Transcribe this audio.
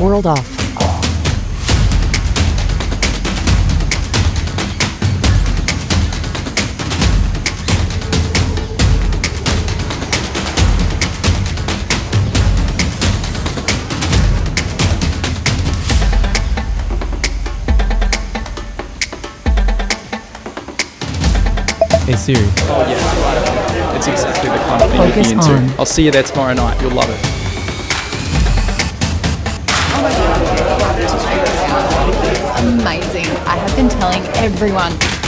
World off. Hey Siri. Oh yeah, it's exactly the kind of thing you'd be into. I'll see you there tomorrow night, you'll love it. Amazing. I have been telling everyone.